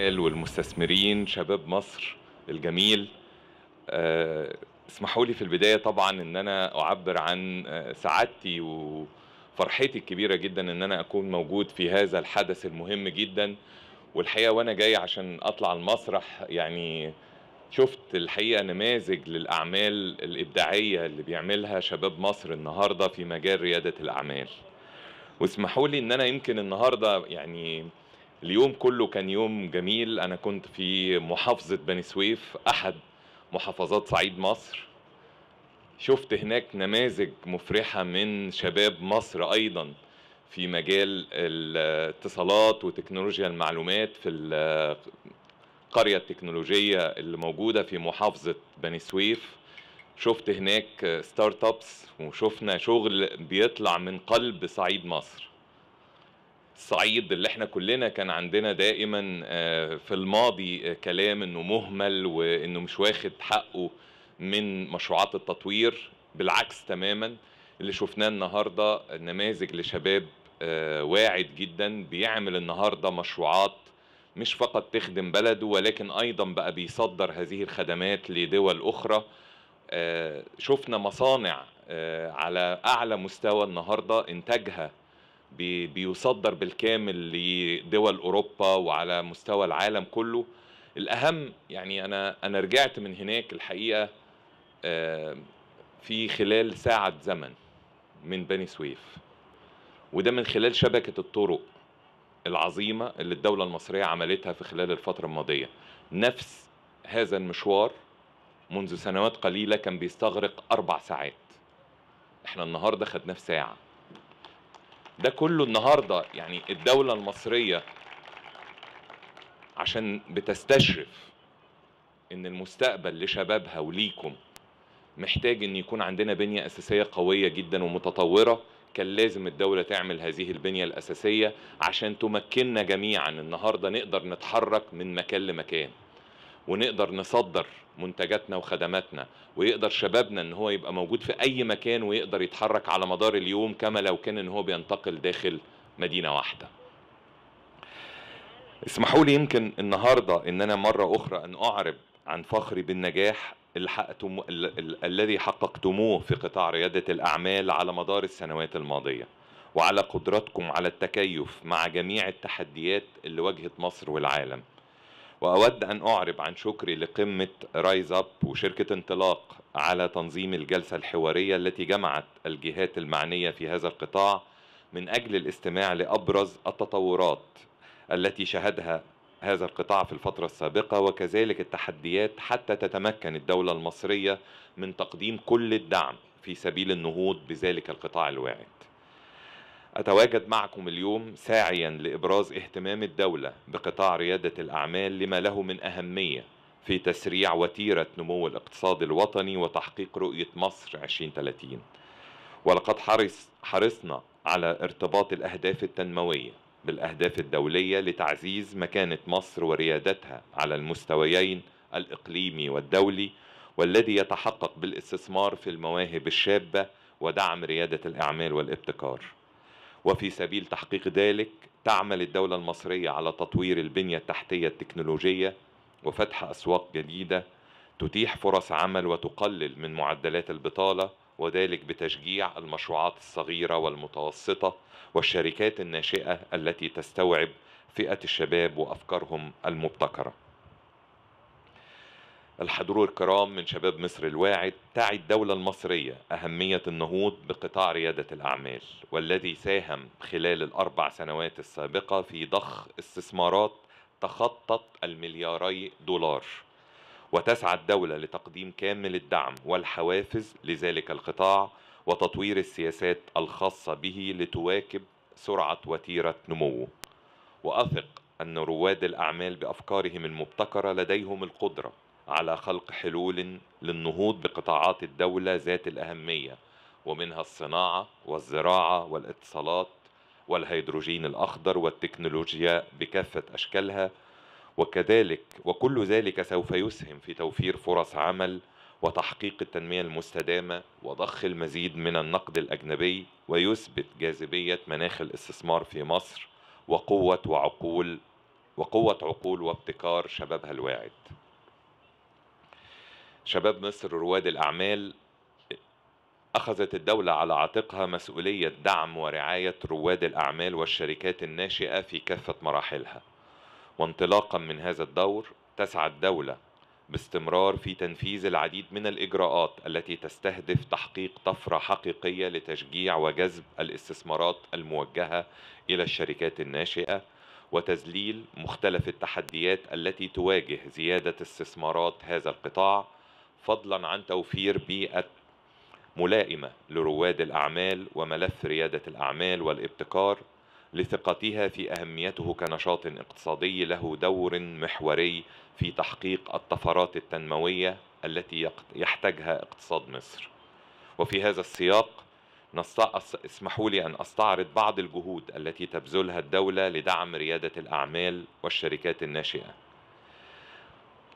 والمستثمرين شباب مصر الجميل. اسمحوا لي في البداية طبعا ان انا اعبر عن سعادتي وفرحتي الكبيرة جدا ان انا اكون موجود في هذا الحدث المهم جدا. والحقيقة وانا جاي عشان اطلع المسرح يعني شفت الحقيقة نماذج للأعمال الإبداعية اللي بيعملها شباب مصر النهاردة في مجال ريادة الأعمال. واسمحوا لي ان انا يمكن النهاردة يعني اليوم كله كان يوم جميل. انا كنت في محافظة بني سويف احد محافظات صعيد مصر، شفت هناك نماذج مفرحة من شباب مصر ايضا في مجال الاتصالات وتكنولوجيا المعلومات في القرية التكنولوجية اللي موجودة في محافظة بني سويف. شفت هناك ستارت ابس وشفنا شغل بيطلع من قلب صعيد مصر، الصعيد اللي احنا كلنا كان عندنا دائما في الماضي كلام انه مهمل وانه مش واخد حقه من مشروعات التطوير. بالعكس تماما، اللي شفناه النهارده نماذج لشباب واعد جدا بيعمل النهارده مشروعات مش فقط تخدم بلده ولكن ايضا بقى بيصدر هذه الخدمات لدول اخرى. شفنا مصانع على اعلى مستوى النهارده انتاجها بيصدر بالكامل لدول أوروبا وعلى مستوى العالم كله. الأهم يعني أنا رجعت من هناك الحقيقة في خلال ساعة زمن من بني سويف، وده من خلال شبكة الطرق العظيمة اللي الدولة المصرية عملتها في خلال الفترة الماضية. نفس هذا المشوار منذ سنوات قليلة كان بيستغرق 4 ساعات، احنا النهاردة خدناه في ساعة. ده كله النهاردة يعني الدولة المصرية عشان بتستشرف ان المستقبل لشبابها وليكم محتاج ان يكون عندنا بنية اساسية قوية جدا ومتطورة. كان لازم الدولة تعمل هذه البنية الاساسية عشان تمكننا جميعا النهاردة نقدر نتحرك من مكان لمكان ونقدر نصدر منتجاتنا وخدماتنا، ويقدر شبابنا ان هو يبقى موجود في اي مكان ويقدر يتحرك على مدار اليوم كما لو كان ان هو بينتقل داخل مدينة واحدة. اسمحوا لي يمكن النهاردة ان انا مرة اخرى ان اعرب عن فخري بالنجاح الذي حققتموه في قطاع ريادة الاعمال على مدار السنوات الماضية، وعلى قدرتكم على التكيف مع جميع التحديات اللي واجهت مصر والعالم. وأود أن أعرب عن شكري لقمة رايز أب وشركة انطلاق على تنظيم الجلسة الحوارية التي جمعت الجهات المعنية في هذا القطاع من أجل الاستماع لأبرز التطورات التي شهدها هذا القطاع في الفترة السابقة وكذلك التحديات، حتى تتمكن الدولة المصرية من تقديم كل الدعم في سبيل النهوض بذلك القطاع الواعد. أتواجد معكم اليوم ساعيا لإبراز اهتمام الدولة بقطاع ريادة الأعمال لما له من أهمية في تسريع وتيرة نمو الاقتصاد الوطني وتحقيق رؤية مصر 2030. ولقد حرصنا على ارتباط الأهداف التنموية بالأهداف الدولية لتعزيز مكانة مصر وريادتها على المستويين الإقليمي والدولي، والذي يتحقق بالاستثمار في المواهب الشابة ودعم ريادة الأعمال والابتكار. وفي سبيل تحقيق ذلك تعمل الدولة المصرية على تطوير البنية التحتية التكنولوجية وفتح أسواق جديدة تتيح فرص عمل وتقلل من معدلات البطالة، وذلك بتشجيع المشروعات الصغيرة والمتوسطة والشركات الناشئة التي تستوعب فئة الشباب وأفكارهم المبتكرة. الحضور الكرام من شباب مصر الواعد، تعي الدولة المصرية أهمية النهوض بقطاع ريادة الأعمال، والذي ساهم خلال ال4 سنوات السابقة في ضخ استثمارات تخطت $2 مليار، وتسعى الدولة لتقديم كامل الدعم والحوافز لذلك القطاع وتطوير السياسات الخاصة به لتواكب سرعة وتيرة نموه. وأثق أن رواد الأعمال بأفكارهم المبتكرة لديهم القدرة على خلق حلول للنهوض بقطاعات الدولة ذات الأهمية، ومنها الصناعة والزراعة والاتصالات والهيدروجين الأخضر والتكنولوجيا بكافة أشكالها، وكذلك وكل ذلك سوف يسهم في توفير فرص عمل وتحقيق التنمية المستدامة وضخ المزيد من النقد الأجنبي، ويثبت جاذبية مناخ الاستثمار في مصر وقوة وعقول وقوة عقول وابتكار شبابها الواعد. شباب مصر رواد الأعمال، أخذت الدولة على عاتقها مسؤولية دعم ورعاية رواد الأعمال والشركات الناشئة في كافة مراحلها، وانطلاقا من هذا الدور تسعى الدولة باستمرار في تنفيذ العديد من الإجراءات التي تستهدف تحقيق طفرة حقيقية لتشجيع وجذب الاستثمارات الموجهة إلى الشركات الناشئة، وتذليل مختلف التحديات التي تواجه زيادة استثمارات هذا القطاع، فضلا عن توفير بيئة ملائمة لرواد الأعمال وملف ريادة الأعمال والابتكار لثقتها في أهميته كنشاط اقتصادي له دور محوري في تحقيق الطفرات التنموية التي يحتاجها اقتصاد مصر. وفي هذا السياق اسمحوا لي أن أستعرض بعض الجهود التي تبذلها الدولة لدعم ريادة الأعمال والشركات الناشئة.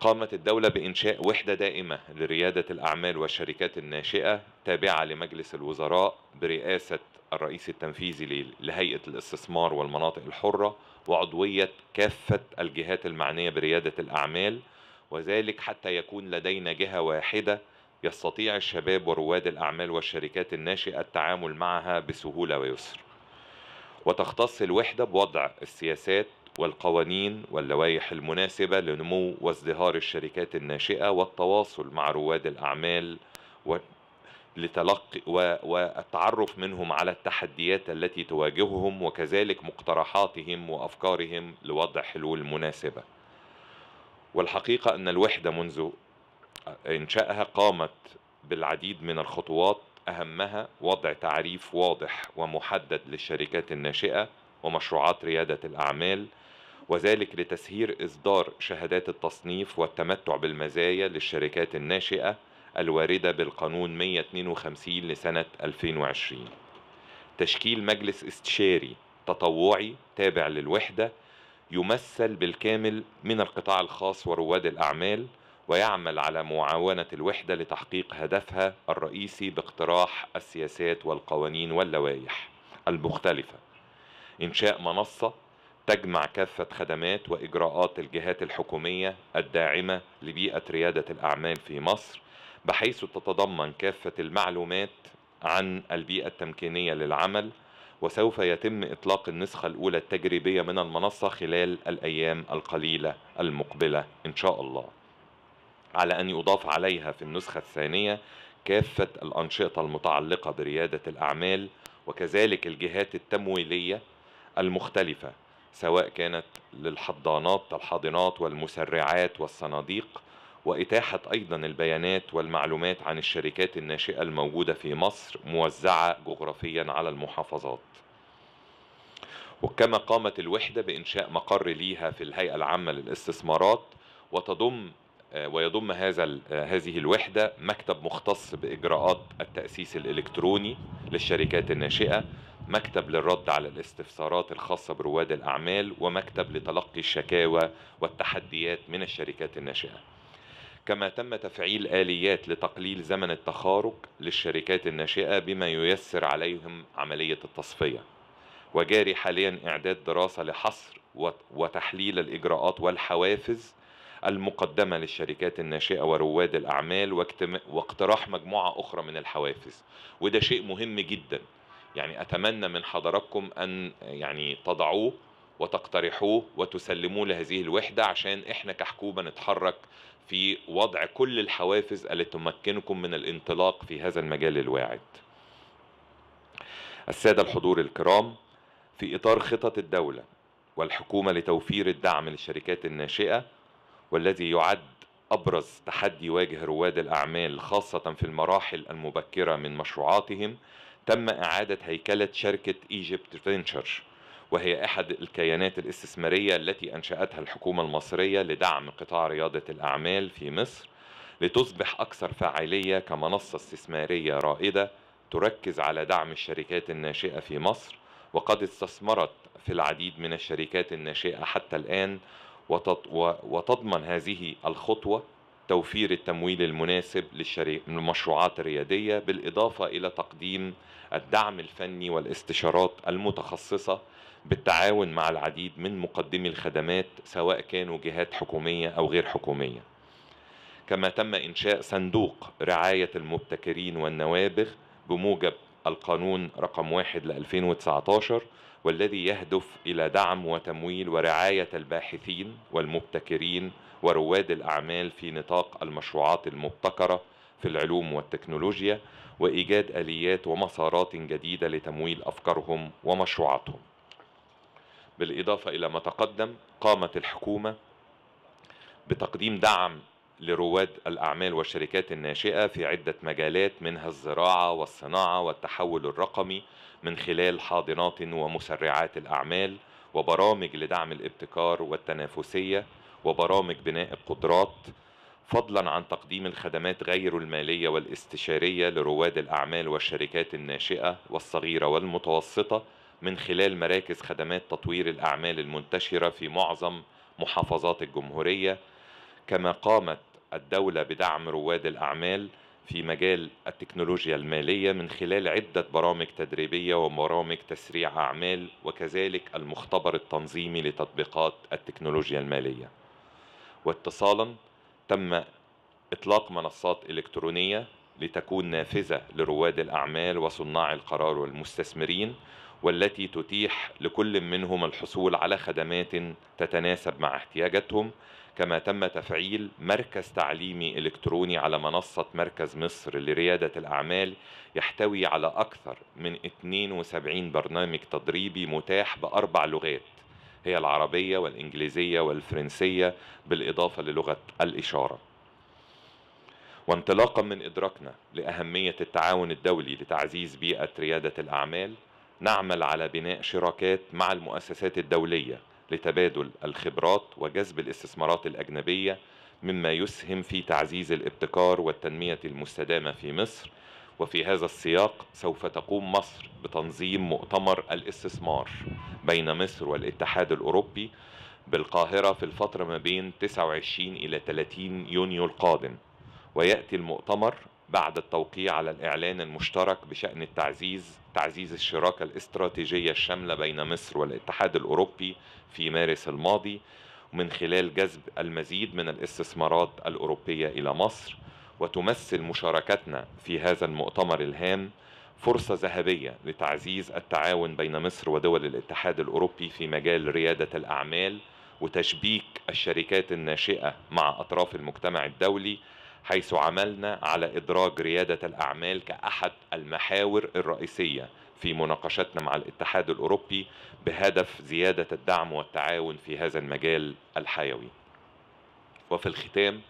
قامت الدولة بإنشاء وحدة دائمة لريادة الأعمال والشركات الناشئة تابعة لمجلس الوزراء برئاسة الرئيس التنفيذي لهيئة الاستثمار والمناطق الحرة، وعضوية كافة الجهات المعنية بريادة الأعمال، وذلك حتى يكون لدينا جهة واحدة يستطيع الشباب ورواد الأعمال والشركات الناشئة التعامل معها بسهولة ويسر. وتختص الوحدة بوضع السياسات والقوانين واللوائح المناسبة لنمو وازدهار الشركات الناشئة والتواصل مع رواد الأعمال والتعرف منهم على التحديات التي تواجههم، وكذلك مقترحاتهم وأفكارهم لوضع حلول مناسبة. والحقيقة أن الوحدة منذ إنشائها قامت بالعديد من الخطوات، أهمها وضع تعريف واضح ومحدد للشركات الناشئة ومشروعات ريادة الأعمال، وذلك لتسهيل إصدار شهادات التصنيف والتمتع بالمزايا للشركات الناشئة الواردة بالقانون 152 لسنة 2020. تشكيل مجلس استشاري تطوعي تابع للوحدة يمثل بالكامل من القطاع الخاص ورواد الأعمال، ويعمل على معاونة الوحدة لتحقيق هدفها الرئيسي باقتراح السياسات والقوانين واللوائح المختلفة. إنشاء منصة تجمع كافة خدمات وإجراءات الجهات الحكومية الداعمة لبيئة ريادة الأعمال في مصر، بحيث تتضمن كافة المعلومات عن البيئة التمكينية للعمل، وسوف يتم إطلاق النسخة الأولى التجريبية من المنصة خلال الأيام القليلة المقبلة إن شاء الله، على أن يضاف عليها في النسخة الثانية كافة الأنشطة المتعلقة بريادة الأعمال، وكذلك الجهات التمويلية المختلفة سواء كانت للحضانات والمسرعات والصناديق، وإتاحة أيضا البيانات والمعلومات عن الشركات الناشئة الموجودة في مصر موزعة جغرافيا على المحافظات. وكما قامت الوحدة بإنشاء مقر ليها في الهيئة العامة للاستثمارات، ويضم هذه الوحدة مكتب مختص بإجراءات التأسيس الإلكتروني للشركات الناشئة، مكتب للرد على الاستفسارات الخاصة برواد الأعمال، ومكتب لتلقي الشكاوى والتحديات من الشركات الناشئة. كما تم تفعيل آليات لتقليل زمن التخارج للشركات الناشئة بما ييسر عليهم عملية التصفية. وجاري حاليا إعداد دراسة لحصر وتحليل الإجراءات والحوافز المقدمة للشركات الناشئة ورواد الأعمال، واقتراح مجموعة أخرى من الحوافز، وده شيء مهم جدا، يعني أتمنى من حضراتكم أن تضعوه وتقترحوه وتسلموه لهذه الوحدة، عشان إحنا كحكومة نتحرك في وضع كل الحوافز التي تمكنكم من الانطلاق في هذا المجال الواعد. السادة الحضور الكرام، في إطار خطط الدولة والحكومة لتوفير الدعم للشركات الناشئة، والذي يعد أبرز تحدي يواجه رواد الأعمال خاصة في المراحل المبكرة من مشروعاتهم، تم إعادة هيكلة شركة Egypt Venture، وهي أحد الكيانات الاستثمارية التي أنشأتها الحكومة المصرية لدعم قطاع ريادة الأعمال في مصر، لتصبح أكثر فاعلية كمنصة استثمارية رائدة تركز على دعم الشركات الناشئة في مصر. وقد استثمرت في العديد من الشركات الناشئة حتى الآن، وتضمن هذه الخطوة توفير التمويل المناسب للمشروعات الريادية، بالإضافة إلى تقديم الدعم الفني والاستشارات المتخصصة بالتعاون مع العديد من مقدمي الخدمات سواء كانوا جهات حكومية أو غير حكومية. كما تم إنشاء صندوق رعاية المبتكرين والنوابغ بموجب القانون رقم 1 ل2019 والذي يهدف إلى دعم وتمويل ورعاية الباحثين والمبتكرين ورواد الأعمال في نطاق المشروعات المبتكرة في العلوم والتكنولوجيا وإيجاد آليات ومسارات جديدة لتمويل أفكارهم ومشروعاتهم. بالإضافة إلى ما تقدم، قامت الحكومة بتقديم دعم لرواد الأعمال والشركات الناشئة في عدة مجالات منها الزراعة والصناعة والتحول الرقمي من خلال حاضنات ومسرعات الأعمال وبرامج لدعم الابتكار والتنافسية وبرامج بناء القدرات، فضلا عن تقديم الخدمات غير المالية والاستشارية لرواد الأعمال والشركات الناشئة والصغيرة والمتوسطة من خلال مراكز خدمات تطوير الأعمال المنتشرة في معظم محافظات الجمهورية. كما قامت الدولة بدعم رواد الأعمال في مجال التكنولوجيا المالية من خلال عدة برامج تدريبية وبرامج تسريع أعمال وكذلك المختبر التنظيمي لتطبيقات التكنولوجيا المالية. واتصالا تم إطلاق منصات إلكترونية لتكون نافذة لرواد الأعمال وصناع القرار والمستثمرين والتي تتيح لكل منهم الحصول على خدمات تتناسب مع احتياجاتهم. كما تم تفعيل مركز تعليمي إلكتروني على منصة مركز مصر لريادة الأعمال يحتوي على أكثر من 72 برنامج تدريبي متاح ب4 لغات هي العربية والإنجليزية والفرنسية بالإضافة للغة الإشارة. وانطلاقا من إدراكنا لأهمية التعاون الدولي لتعزيز بيئة ريادة الأعمال، نعمل على بناء شراكات مع المؤسسات الدولية لتبادل الخبرات وجذب الاستثمارات الأجنبية مما يسهم في تعزيز الابتكار والتنمية المستدامة في مصر. وفي هذا السياق سوف تقوم مصر بتنظيم مؤتمر الاستثمار بين مصر والاتحاد الأوروبي بالقاهرة في الفترة ما بين 29 إلى 30 يونيو القادم، ويأتي المؤتمر بعد التوقيع على الإعلان المشترك بشأن تعزيز الشراكة الاستراتيجية الشاملة بين مصر والاتحاد الأوروبي في مارس الماضي ومن خلال جذب المزيد من الاستثمارات الأوروبية إلى مصر. وتمثل مشاركتنا في هذا المؤتمر الهام فرصة ذهبية لتعزيز التعاون بين مصر ودول الاتحاد الأوروبي في مجال ريادة الأعمال وتشبيك الشركات الناشئة مع أطراف المجتمع الدولي، حيث عملنا على إدراج ريادة الأعمال كأحد المحاور الرئيسية في مناقشتنا مع الاتحاد الأوروبي بهدف زيادة الدعم والتعاون في هذا المجال الحيوي. وفي الختام،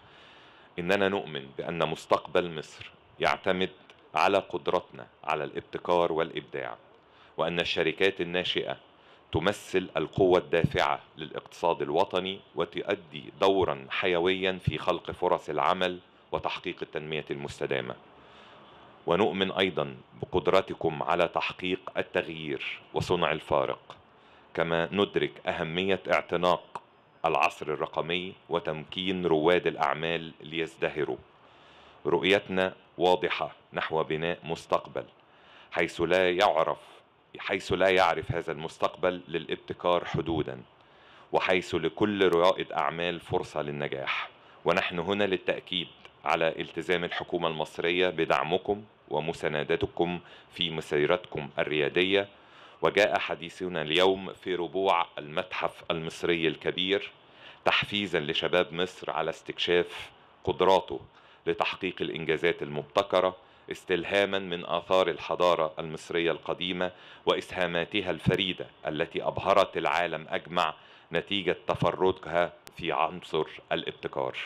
إننا نؤمن بأن مستقبل مصر يعتمد على قدرتنا على الابتكار والإبداع، وأن الشركات الناشئة تمثل القوة الدافعة للاقتصاد الوطني وتؤدي دورا حيويا في خلق فرص العمل وتحقيق التنمية المستدامة. ونؤمن أيضا بقدرتكم على تحقيق التغيير وصنع الفارق، كما ندرك أهمية اعتناق العصر الرقمي وتمكين رواد الأعمال ليزدهروا. رؤيتنا واضحة نحو بناء مستقبل حيث لا يعرف هذا المستقبل للابتكار حدودا، وحيث لكل رائد أعمال فرصة للنجاح. ونحن هنا للتأكيد على التزام الحكومة المصرية بدعمكم ومساندتكم في مسيرتكم الريادية. وجاء حديثنا اليوم في ربوع المتحف المصري الكبير تحفيزا لشباب مصر على استكشاف قدراته لتحقيق الإنجازات المبتكرة، استلهاما من آثار الحضارة المصرية القديمة وإسهاماتها الفريدة التي أبهرت العالم أجمع نتيجة تفردها في عنصر الابتكار.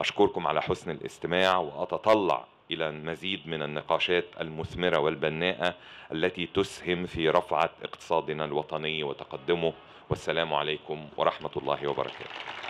أشكركم على حسن الاستماع، وأتطلع إلى المزيد من النقاشات المثمرة والبناءة التي تسهم في رفعة اقتصادنا الوطني وتقدمه. والسلام عليكم ورحمة الله وبركاته.